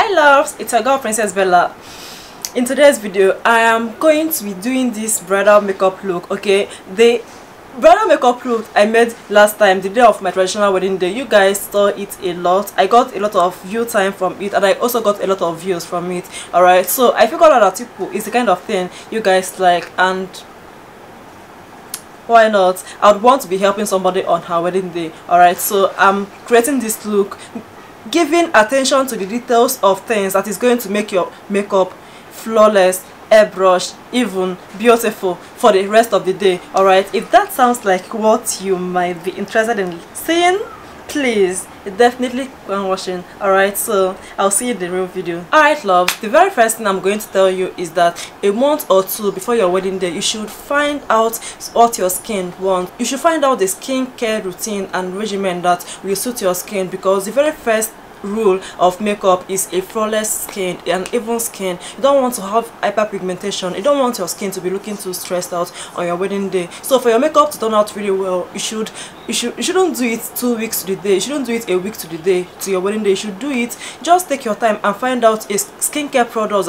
Hi loves, it's your girl Princess Bella. In today's video I am going to be doing this bridal makeup look. Okay, the bridal makeup look I made last time, the day of my traditional wedding day. You guys saw it a lot. I got a lot of view time from it, and I also got a lot of views from it. All right, so I figured out that it's the kind of thing you guys like, and why not? I would want to be helping somebody on her wedding day. All right, so I'm creating this look, giving attention to the details of things that is going to make your makeup flawless, airbrushed, even beautiful for the rest of the day. All right, if that sounds like what you might be interested in seeing, please definitely go on watching. All right, so I'll see you in the real video. All right loves, the very first thing I'm going to tell you is that a month or two before your wedding day, you should find out what your skin wants. You should find out the skincare routine and regimen that will suit your skin, because the very first rule of makeup is a flawless skin, an even skin. You don't want to have hyperpigmentation. You don't want your skin to be looking too stressed out on your wedding day. So for your makeup to turn out really well, you shouldn't do it 2 weeks to the day. You shouldn't do it a week to the day to your wedding day. You should do it. Just take your time and find out a skincare product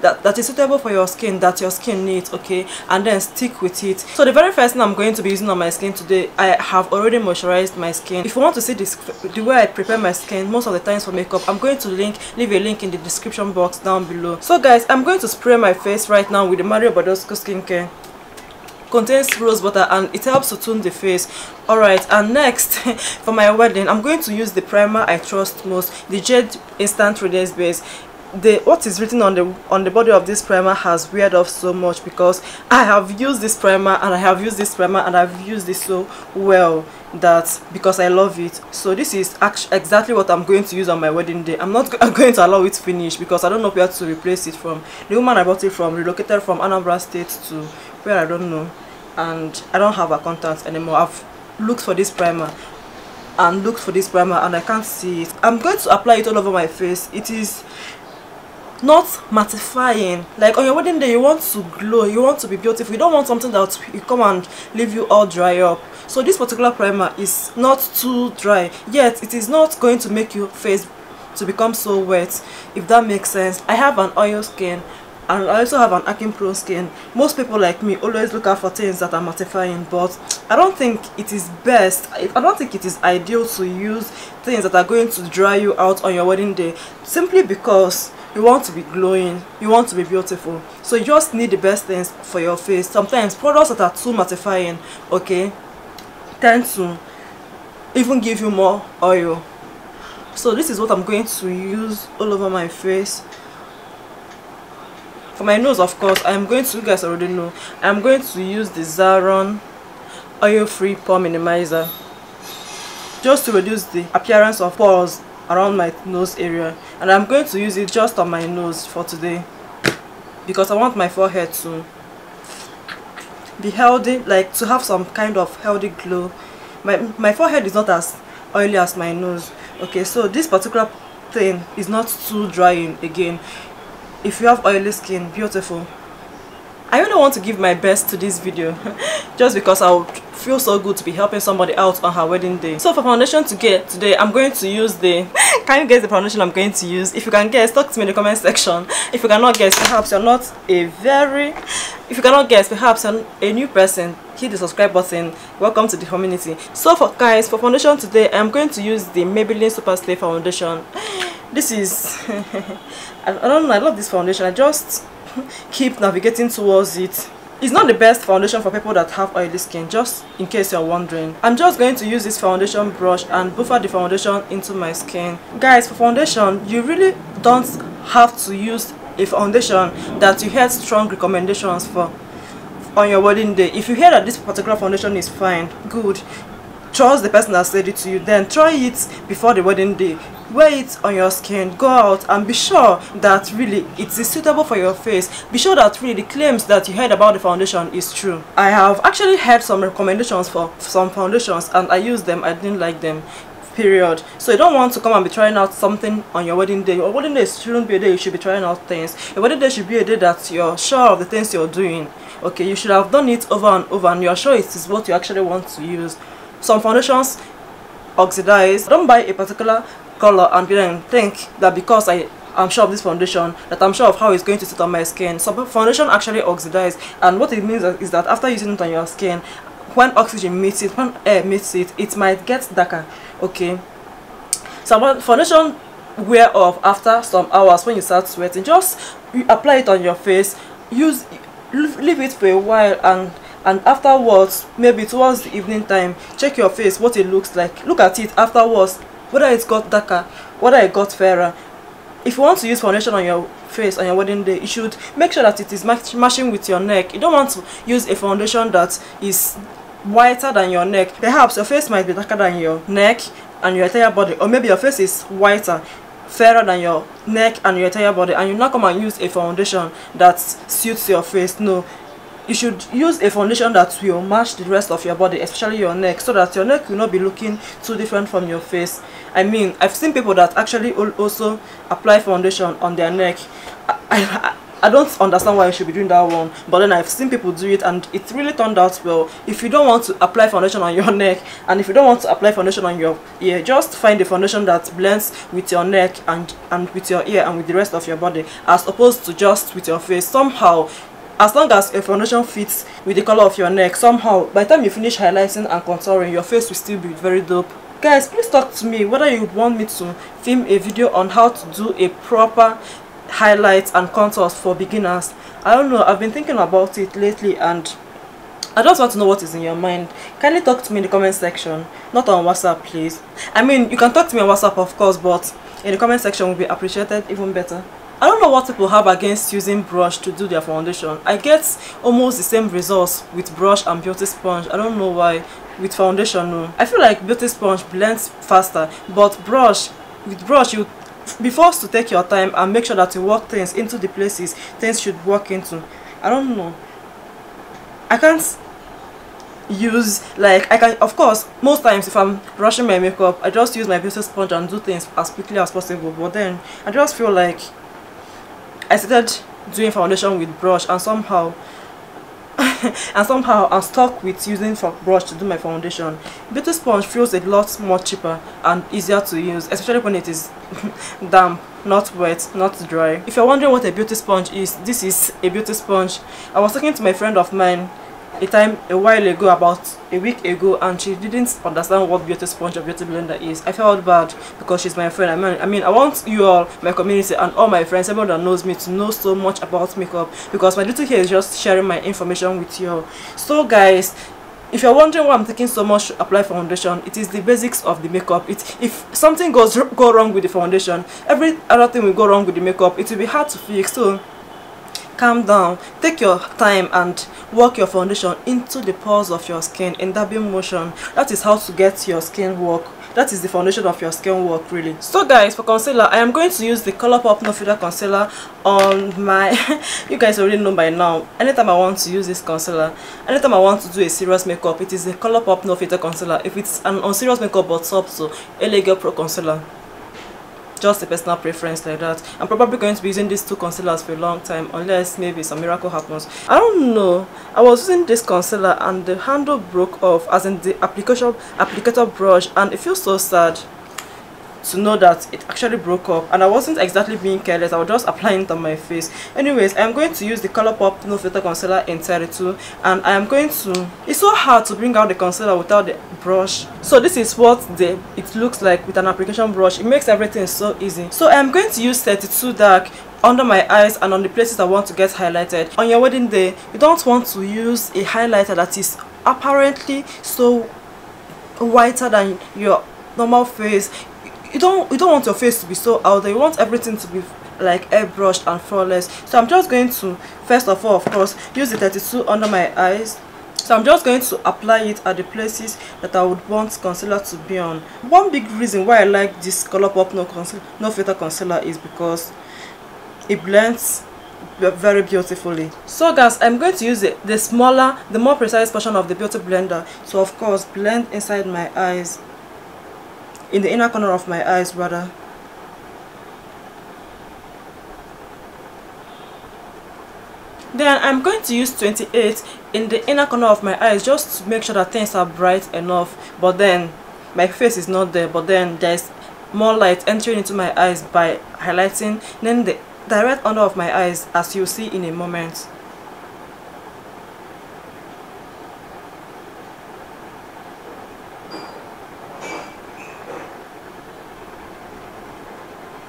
that is suitable for your skin, that your skin needs, okay, and then stick with it. So the very first thing I'm going to be using on my skin today, I have already moisturized my skin. If you want to see this, the way I prepare my skin most of the times for makeup, I'm going to leave a link in the description box down below. So guys, I'm going to spray my face right now with the Mario Badescu skincare. Contains rose butter and it helps to tone the face. All right, and next for my wedding, I'm going to use the primer I trust most, the Jed Instant Radiance Base. What is written on the body of this primer has weared off so much, because I have used this primer and I have used this primer and I've used this so well, that because I love it. So this is actually exactly what I'm going to use on my wedding day. I'm going to allow it to finish because I don't know where to replace it from. The woman I bought it from relocated from Anambra State to where I don't know, and I don't have her contacts anymore. I've looked for this primer and looked for this primer and I can't see it. I'm going to apply it all over my face. It is not mattifying. Like on your wedding day, you want to glow, you want to be beautiful, you don't want something that will come and leave you all dry up. So this particular primer is not too dry, yet it is not going to make your face to become so wet, if that makes sense. I have an oil skin and I also have an acne prone skin. Most people like me always look out for things that are mattifying, but I don't think it is best, I don't think it is ideal to use things that are going to dry you out on your wedding day, simply because you want to be glowing, you want to be beautiful. So you just need the best things for your face. Sometimes products that are too mattifying, okay, tend to even give you more oil. So this is what I'm going to use all over my face. For my nose, of course, I'm going to, you guys already know, I'm going to use the Zaron Oil Free Pore Minimizer, just to reduce the appearance of pores around my nose area, and I'm going to use it just on my nose for today, because I want my forehead to be healthy, like to have some kind of healthy glow. My forehead is not as oily as my nose, okay. So this particular thing is not too drying. Again, if you have oily skin, beautiful. I really want to give my best to this video just because I would feel so good to be helping somebody out on her wedding day. So for foundation today, I'm going to use the can you guess the foundation I'm going to use? If you can guess, talk to me in the comment section. If you cannot guess, perhaps you're not a new person. Hit the subscribe button. Welcome to the community. So guys, for foundation today, I'm going to use the Maybelline Superstay Foundation. This is I don't know, I love this foundation. I just keep navigating towards it. It's not the best foundation for people that have oily skin, just in case you're wondering. I'm just going to use this foundation brush and buffer the foundation into my skin. Guys, for foundation, you really don't have to use a foundation that you heard strong recommendations for on your wedding day. If you hear that this particular foundation is fine, good, trust the person that said it to you, then try it before the wedding day. Wear it on your skin, go out and be sure that really it is suitable for your face. Be sure that really the claims that you heard about the foundation is true. I have actually heard some recommendations for some foundations and I used them, I didn't like them, period. So you don't want to come and be trying out something on your wedding day. Your wedding day shouldn't be a day you should be trying out things. Your wedding day should be a day that you're sure of the things you're doing, okay. You should have done it over and over and you're sure it is what you actually want to use. Some foundations oxidize. Don't buy a particular color and then think that because I I'm sure of this foundation, that I'm sure of how it's going to sit on my skin. Some foundation actually oxidizes, and what it means is that after using it on your skin, when oxygen meets it, when air meets it, it might get darker. Okay, so foundation wear off after some hours when you start sweating. Just apply it on your face, leave it for a while, and afterwards, maybe towards the evening time, check your face, what it looks like. Look at it afterwards, whether it's got darker, whether it got fairer. If you want to use foundation on your face on your wedding day, you should make sure that it is matching with your neck. You don't want to use a foundation that is whiter than your neck. Perhaps your face might be darker than your neck and your entire body, or maybe your face is whiter, fairer than your neck and your entire body, and you now come and use a foundation that suits your face. No, you should use a foundation that will match the rest of your body, especially your neck, so that your neck will not be looking too different from your face. I mean, I've seen people that actually also apply foundation on their neck. I don't understand why you should be doing that one, but then I've seen people do it and it really turned out well. If you don't want to apply foundation on your neck, and if you don't want to apply foundation on your ear, just find a foundation that blends with your neck and with your ear and with the rest of your body, as opposed to just with your face. Somehow, as long as a foundation fits with the color of your neck, somehow by the time you finish highlighting and contouring, your face will still be very dope. Guys, please talk to me whether you want me to film a video on how to do a proper highlights and contours for beginners. I don't know, I've been thinking about it lately and I just want to know what is in your mind. Kindly talk to me in the comment section, not on WhatsApp please. I mean, you can talk to me on WhatsApp of course, but in the comment section will be appreciated even better. I don't know what people have against using brush to do their foundation. I get almost the same results with brush and beauty sponge. I don't know why with foundation, no. I feel like beauty sponge blends faster, but brush, with brush you be forced to take your time and make sure that you work things into the places things should work into. I don't know, I can't use, like, I can, of course, most times if I'm brushing my makeup I just use my beauty sponge and do things as quickly as possible, but then I just feel like I started doing foundation with brush and somehow I'm stuck with using for brush to do my foundation. Beauty sponge feels a lot more cheaper and easier to use, especially when it is damp, not wet, not dry. If you're wondering what a beauty sponge is, this is a beauty sponge. I was talking to my friend of mine a while ago, about a week ago, and she didn't understand what beauty sponge or beauty blender is. I felt bad because she's my friend. I mean, I want you all, my community and all my friends, everyone that knows me, to know so much about makeup, because my duty here is just sharing my information with you. So guys, if you're wondering why I'm taking so much to apply foundation, it is the basics of the makeup. If something go wrong with the foundation, every other thing will go wrong with the makeup. It will be hard to fix. So calm down, take your time and work your foundation into the pores of your skin in dabbing motion. That is how to get your skin work. That is the foundation of your skin work, really. So guys, for concealer, I am going to use the Colourpop No Filter Concealer on my you guys already know by now, anytime I want to use this concealer, anytime I want to do a serious makeup, it is the Colourpop No Filter Concealer. If it's an unserious makeup but soft, so LA Girl Pro Concealer. Just a personal preference like that. I'm probably going to be using these two concealers for a long time, unless maybe some miracle happens. I don't know. I was using this concealer and the handle broke off, as in the applicator brush, and it feels so sad to know that it actually broke up, and I wasn't exactly being careless. I was just applying it on my face. Anyways, I'm going to use the Colourpop No Filter Concealer in 32, and I am going to, it's so hard to bring out the concealer without the brush, so this is what it looks like with an application brush. It makes everything so easy. So I am going to use 32 dark under my eyes and on the places I want to get highlighted. On your wedding day, you don't want to use a highlighter that is apparently so whiter than your normal face. You don't want your face to be so out there. You want everything to be like airbrushed and flawless. So I'm just going to, first of all, of course, use the 32 under my eyes. So I'm just going to apply it at the places that I would want concealer to be on. One big reason why I like this Colourpop No Filter Concealer is because it blends very beautifully. So guys, I'm going to use the more precise portion of the beauty blender to, of course, blend inside my eyes. In the inner corner of my eyes, rather. Then I'm going to use 28 in the inner corner of my eyes, just to make sure that things are bright enough. But then my face is not there, but then there's more light entering into my eyes by highlighting, then the direct under of my eyes, as you'll see in a moment.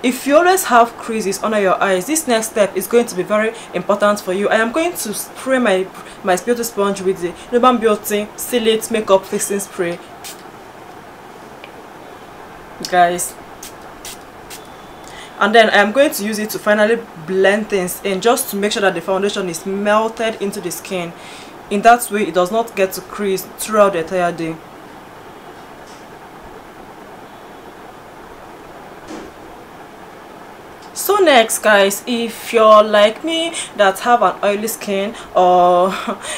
If you always have creases under your eyes, this next step is going to be very important for you. I am going to spray my beauty sponge with the Nuban Beauty Seal It Makeup Fixing Spray. Guys. And then I am going to use it to finally blend things in, just to make sure that the foundation is melted into the skin. In that way, it does not get to crease throughout the entire day. So next, guys, if you're like me that have an oily skin, or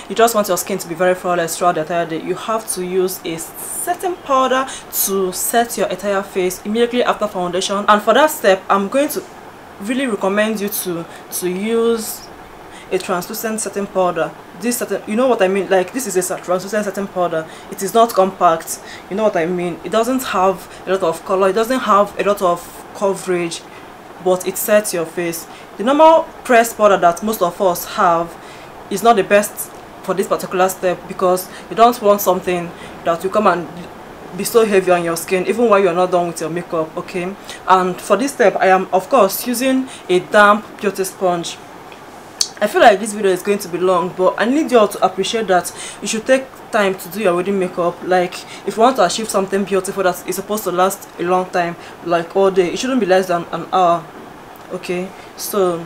you just want your skin to be very flawless throughout the entire day, you have to use a setting powder to set your entire face immediately after foundation. And for that step, I'm going to really recommend you to use a translucent setting powder. You know what I mean, like this is a translucent setting powder. It is not compact, you know what I mean. It doesn't have a lot of color, it doesn't have a lot of coverage, but it sets your face. The normal pressed powder that most of us have is not the best for this particular step, because you don't want something that will come and be so heavy on your skin even while you're not done with your makeup, okay? And for this step, I am of course using a damp beauty sponge. I feel like this video is going to be long, but I need you all to appreciate that you should take time to do your wedding makeup. Like, if you want to achieve something beautiful that is supposed to last a long time, like all day, it shouldn't be less than an hour, okay? So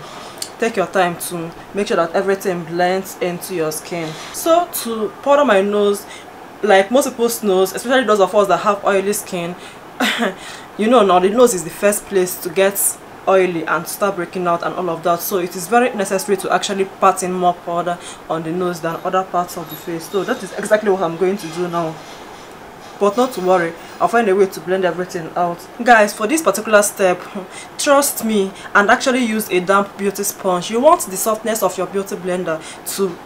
take your time to make sure that everything blends into your skin. So to powder my nose, like most people's nose, especially those of us that have oily skin, you know now the nose is the first place to get oily and start breaking out and all of that, so it is very necessary to actually pattern more powder on the nose than other parts of the face. So that is exactly what I'm going to do now, but not to worry, I'll find a way to blend everything out. Guys, for this particular step, trust me and actually use a damp beauty sponge. You want the softness of your beauty blender to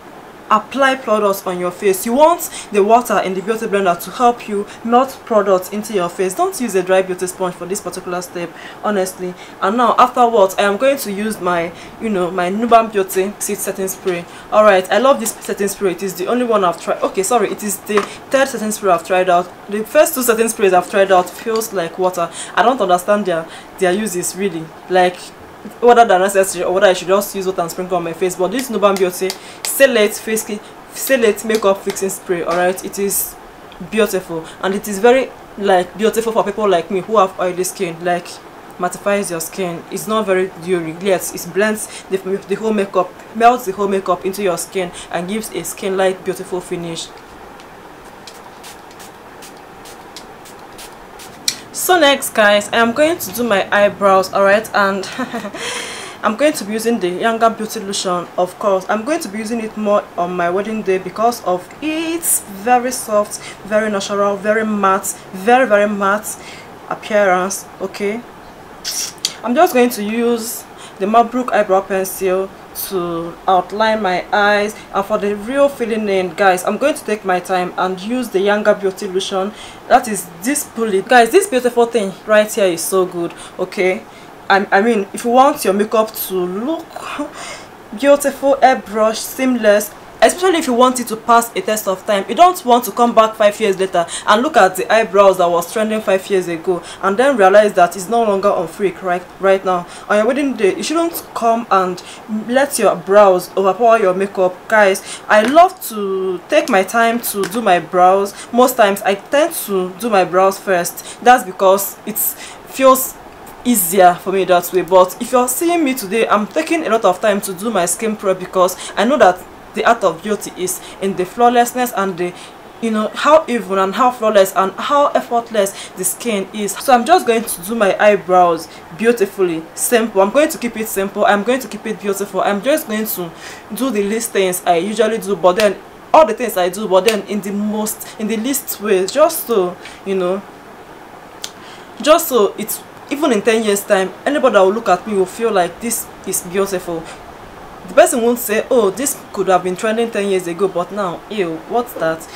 apply products on your face. You want the water in the beauty blender to help you melt products into your face. Don't use a dry beauty sponge for this particular step, honestly. And now afterwards, I am going to use my, you know, my Nuban Beauty Seed Setting Spray. Alright, I love this setting spray. It is the only one I've tried. Okay, sorry, it is the third setting spray I've tried out. The first two setting sprays I've tried out feels like water. I don't understand their uses, really. Like, whether they're necessary or whether I should just use water and sprinkle on my face. But this Nuban Beauty Seal It Makeup Fixing Spray, alright, it is beautiful, and it is very, like, beautiful for people like me who have oily skin. Like, mattifies your skin. It's not very dewy, yes, it blends the whole makeup, melts the whole makeup into your skin and gives a skin light, beautiful finish. So next, guys, I am going to do my eyebrows, alright, and I'm going to be using the Younger Beauty Lotion, of course. I'm going to be using it more on my wedding day because of its very soft, very natural, very matte, very matte appearance, okay? I'm just going to use the Mabruk eyebrow pencil to outline my eyes, and for the real filling in, guys, I'm going to take my time and use the Younger Beauty Lotion. That is this bullet, guys. This beautiful thing right here is so good, okay? I mean, if you want your makeup to look beautiful, airbrush, seamless, especially if you want it to pass a test of time, you don't want to come back 5 years later and look at the eyebrows that was trending 5 years ago and then realize that it's no longer on freak right now. On your wedding day, you shouldn't come and let your brows overpower your makeup. Guys, I love to take my time to do my brows. Most times I tend to do my brows first. That's because it feels easier for me that way. But if you're seeing me today, I'm taking a lot of time to do my skin prep because I know that the art of beauty is in the flawlessness and the, you know, how even and how flawless and how effortless the skin is. So I'm just going to do my eyebrows beautifully, simple. I'm going to keep it simple. I'm going to keep it beautiful. I'm just going to do the least things I usually do, but then all the things I do, but then in the least ways, just so, you know, just so it's, even in 10 years time, anybody that will look at me will feel like this is beautiful. The person won't say, oh, this could have been trending 10 years ago, but now, ew, what's that?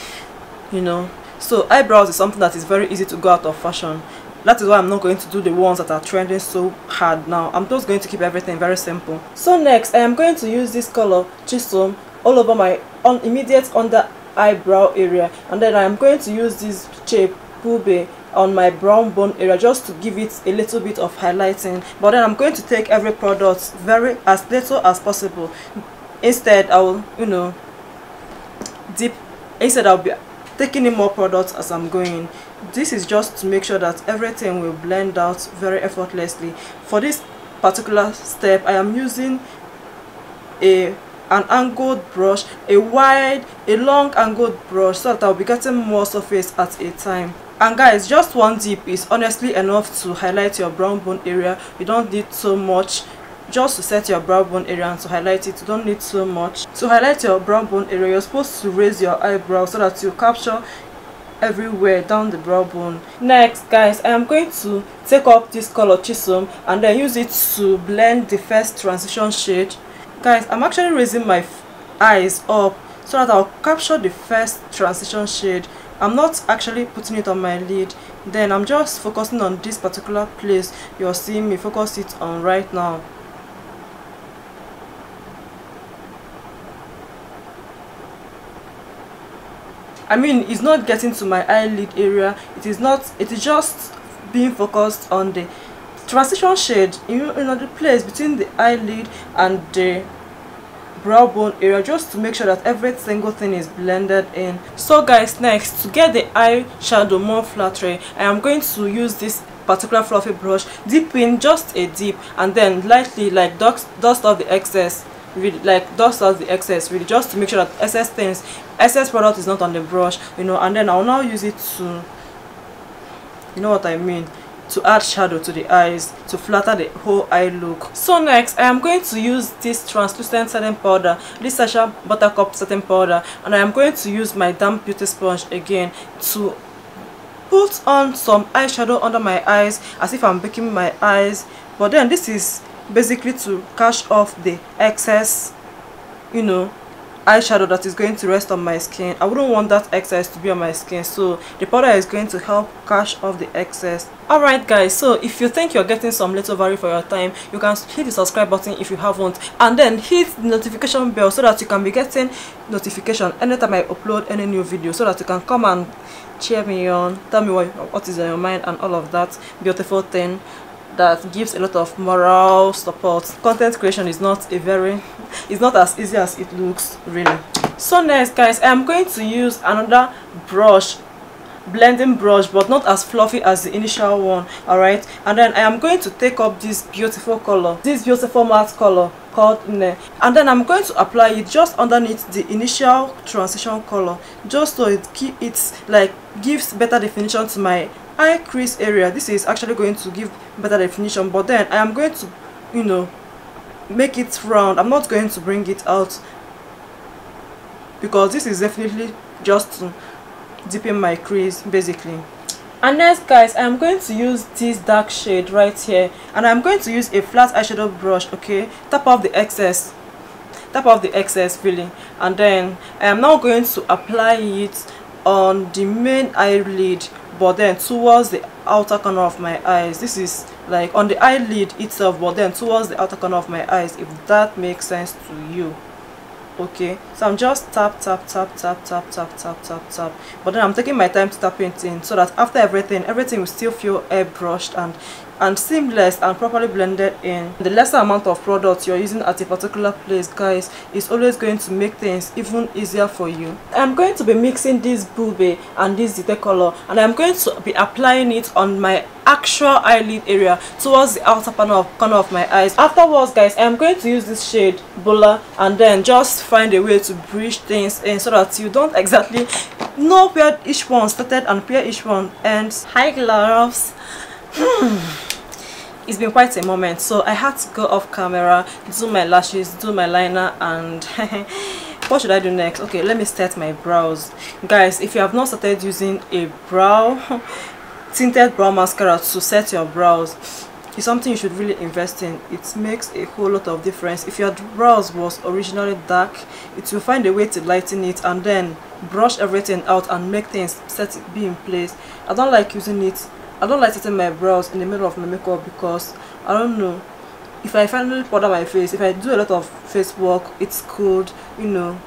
You know, so eyebrows is something that is very easy to go out of fashion. That is why I'm not going to do the ones that are trending so hard now. I'm just going to keep everything very simple. So next, I am going to use this color Chisholm all over my immediate under eyebrow area, and then I am going to use this shape Pube on my brown bone area just to give it a little bit of highlighting. But then I'm going to take every product very as little as possible. Instead, I will, I'll be taking in more products as I'm going. This is just to make sure that everything will blend out very effortlessly. For this particular step, I am using an angled brush, a long angled brush, so that I'll be getting more surface at a time. And guys, just one dip is honestly enough to highlight your brown bone area. You don't need so much. Just to set your brow bone area and to highlight it, you don't need so much. To highlight your brow bone area, you're supposed to raise your eyebrow so that you capture everywhere down the brow bone. Next guys, I am going to take up this color Chisholm and then use it to blend the first transition shade. Guys, I'm actually raising my eyes up so that I'll capture the first transition shade. I'm not actually putting it on my lid. Then I'm just focusing on this particular place you're seeing me focus it on right now. I mean, it's not getting to my eyelid area. It is just being focused on the transition shade, the place between the eyelid and the brow bone area, just to make sure that every single thing is blended in. So guys, next, to get the eyeshadow more flattering, I am going to use this particular fluffy brush, dip in just a dip, and then lightly like dust off the excess. Really, just to make sure that excess product is not on the brush, and then I'll now use it to, to add shadow to the eyes, to flatter the whole eye look. So next, I am going to use this translucent setting powder, this Sasha Buttercup setting powder, and I am going to use my damp beauty sponge again to put on some eyeshadow under my eyes as if I'm baking my eyes. But then this is basically to cash off the excess eyeshadow that is going to rest on my skin. I wouldn't want that excess to be on my skin, so the powder is going to help cash off the excess. Alright guys, so if you think you're getting some little value for your time, you can hit the subscribe button if you haven't, and then hit the notification bell so that you can be getting notification anytime I upload any new video, so that you can come and cheer me on, tell me what is on your mind and all of that beautiful thing that gives a lot of moral support. Content creation is not it's not as easy as it looks, really. So next guys, I am going to use another brush, blending brush, but not as fluffy as the initial one. Alright, and then I am going to take up this beautiful color, this beautiful matte color called Ne, and then I'm going to apply it just underneath the initial transition color, just so it gives better definition to my eye crease area. This is actually going to give better definition, but then I am going to make it round. I'm not going to bring it out, because this is definitely just to deepen my crease basically. And next guys, I am going to use this dark shade right here, and I'm going to use a flat eyeshadow brush. Okay, tap off the excess, really, and then I am now going to apply it on the main eyelid, but then towards the outer corner of my eyes. This is like on the eyelid itself, but then towards the outer corner of my eyes, if that makes sense to you. Okay, so I'm just tap, but then I'm taking my time to tap it in, so that after everything will still feel airbrushed and seamless and properly blended in. The lesser amount of product you're using at a particular place, guys, is always going to make things even easier for you. I'm going to be mixing this Boobie and this Dite color, and I'm going to be applying it on my actual eyelid area, towards the outer corner of my eyes. Afterwards guys, I'm going to use this shade Bola, and then just find a way to bridge things in, so that you don't exactly know where each one started and where each one ends. Hi gloves. It's been quite a moment, so I had to go off camera, do my lashes, do my liner, and what should I do next? Okay, let me set my brows. Guys, if you have not started using a brow tinted brow mascara to set your brows, it's something you should really invest in. It makes a whole lot of difference. If your brows was originally dark, it will find a way to lighten it, and then brush everything out and make things be in place. I don't like using it I don't like setting my brows in the middle of my makeup because I don't know, if I finally powder my face, if I do a lot of face work, it's cold, you know.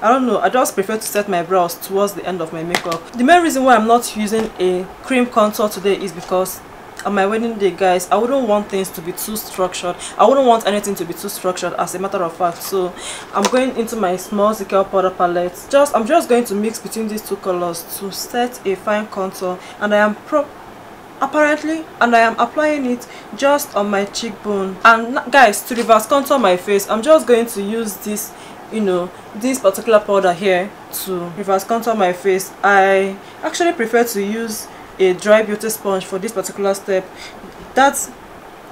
I don't know, I just prefer to set my brows towards the end of my makeup. The main reason why I'm not using a cream contour today is because on my wedding day, guys, I wouldn't want things to be too structured. I wouldn't want anything to be too structured, as a matter of fact. So I'm going into my small Zickel powder palette. I'm just going to mix between these two colors to set a fine contour, and I am applying it just on my cheekbone. And guys, to reverse contour my face, I'm just going to use this, you know, this particular powder here to reverse contour my face. I actually prefer to use a dry beauty sponge for this particular step. That's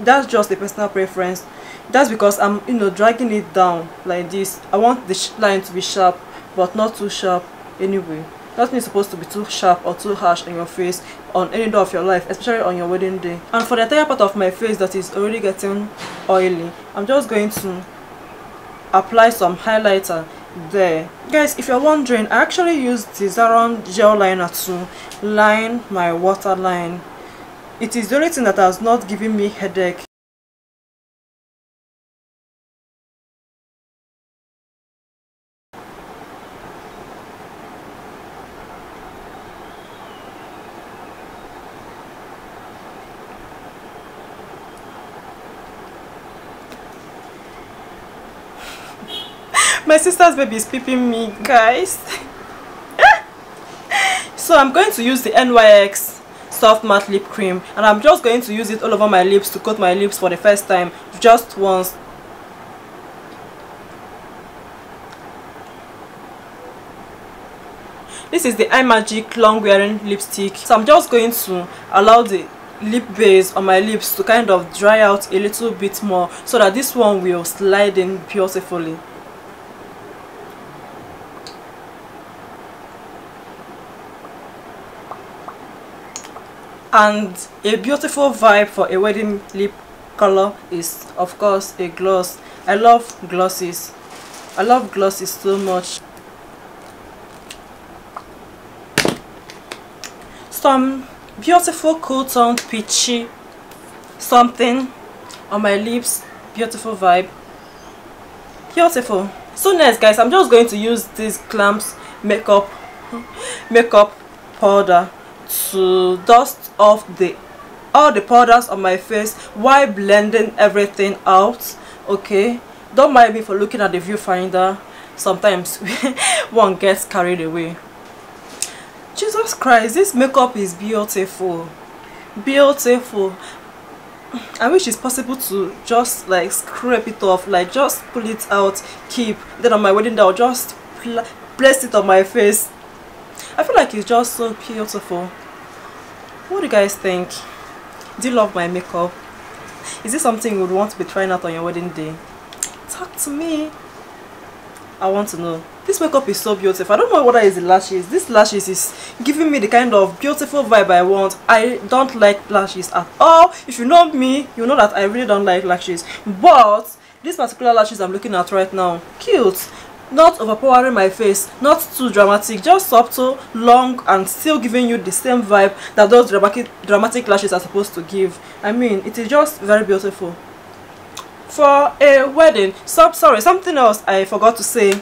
just a personal preference. That's because I'm, you know, dragging it down like this. I want the line to be sharp, but not too sharp anyway. Nothing is supposed to be too sharp or too harsh on your face on any day of your life, especially on your wedding day. And for the entire part of my face that is already getting oily, I'm just going to apply some highlighter there. Guys, if you're wondering, I actually used Tizaran gel liner to line my waterline. It is the only thing that has not given me headache. My sister's baby is peeping me, guys. So I'm going to use the NYX Soft Matte Lip Cream, and I'm just going to use it all over my lips to coat my lips for the first time, just once. This is the iMagic Long Wearing Lipstick. So I'm just going to allow the lip base on my lips to kind of dry out a little bit more, so that this one will slide in beautifully. And a beautiful vibe for a wedding lip color is, of course, a gloss. I love glosses. I love glosses so much. Some beautiful cool toned peachy something on my lips. Beautiful vibe. Beautiful. So next, guys, I'm just going to use this Clamps makeup powder to dust off all the powders on my face while blending everything out. Okay, don't mind me for looking at the viewfinder. Sometimes one gets carried away. Jesus Christ, this makeup is beautiful, beautiful. I wish it's possible to just like scrape it off, like just pull it out, keep. Then on my wedding day, I'll just place it on my face. I feel like it's just so beautiful. What do you guys think? Do you love my makeup? Is this something you would want to be trying out on your wedding day? Talk to me. I want to know. This makeup is so beautiful. I don't know what is the lashes. This lashes is giving me the kind of beautiful vibe I want. I don't like lashes at all. If you know me, you know that I really don't like lashes. But this particular lashes I'm looking at right now, cute. Not overpowering my face, not too dramatic, just subtle, long, and still giving you the same vibe that those dramatic lashes are supposed to give. I mean, it is just very beautiful. For a wedding, sorry, something else I forgot to say.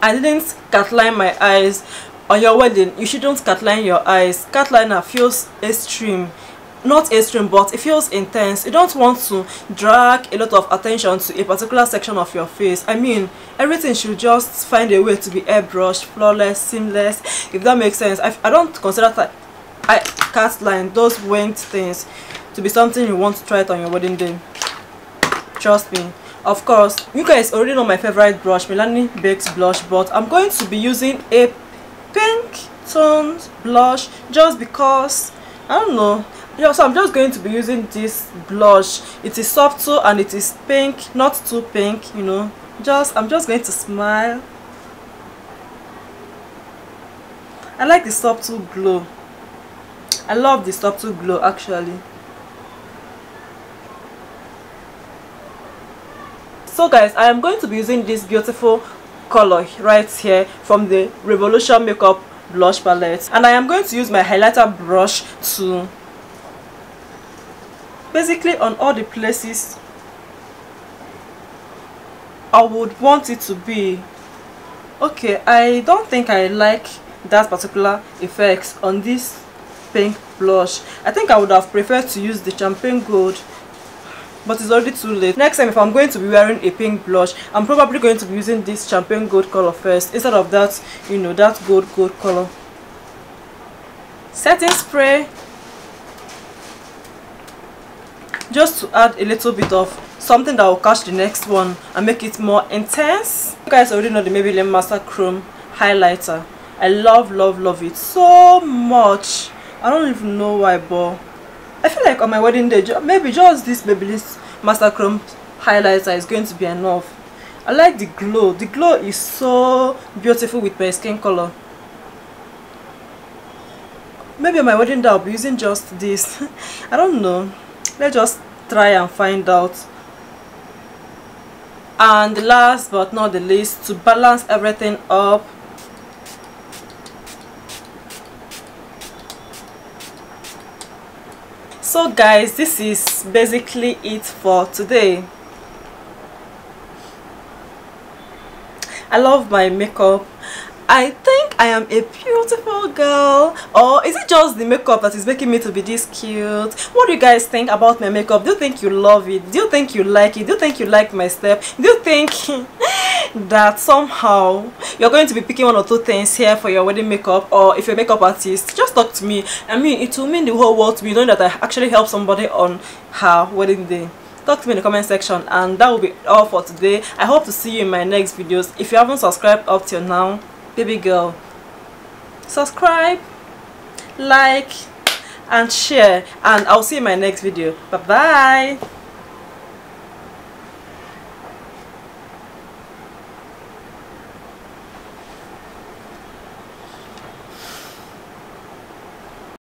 I didn't catline my eyes. On your wedding, you shouldn't catline your eyes. Catliner feels extreme. Not extreme, but it feels intense. You don't want to drag a lot of attention to a particular section of your face. I mean, everything should just find a way to be airbrushed, flawless, seamless, if that makes sense. I don't consider that I catline, those winged things, to be something you want to try it on your wedding day. Trust me. Of course, you guys already know my favorite brush, Milani Baked Blush, but I'm going to be using a pink toned blush just because, I don't know. Yeah, so I'm just going to be using this blush. It is subtle and it is pink, not too pink, you know. I'm just going to smile. I like the subtle glow. I love the subtle glow, actually. So guys, I am going to be using this beautiful color right here from the Revolution Makeup Blush Palette. And I am going to use my highlighter brush to basically on all the places I would want it to be. Okay, I don't think I like that particular effect on this pink blush. I think I would have preferred to use the champagne gold, but it's already too late. Next time, if I'm going to be wearing a pink blush, I'm probably going to be using this champagne gold color first instead of that, you know, that gold color. Setting spray, just to add a little bit of something that will catch the next one and make it more intense. You guys already know the Maybelline Master Chrome Highlighter. I love it so much. I don't even know why, but I feel like on my wedding day, maybe just this Maybelline Master Chrome Highlighter is going to be enough. I like the glow. The glow is so beautiful with my skin color. Maybe on my wedding day I'll be using just this. I don't know. Let's just try and find out. And last but not the least, to balance everything up, so guys, this is basically it for today. I love my makeup. I think I am a beautiful girl, or is it just the makeup that is making me to be this cute? What do you guys think about my makeup? Do you think you love it? Do you think you like it? Do you think you like my step? Do you think that somehow you're going to be picking one or two things here for your wedding makeup? Or if you're a makeup artist, just talk to me. I mean, it will mean the whole world to me knowing that I actually helped somebody on her wedding day. Talk to me in the comment section, and that will be all for today. I hope to see you in my next videos. If you haven't subscribed up till now, baby girl, subscribe, like and share, and I'll see you in my next video. Bye bye.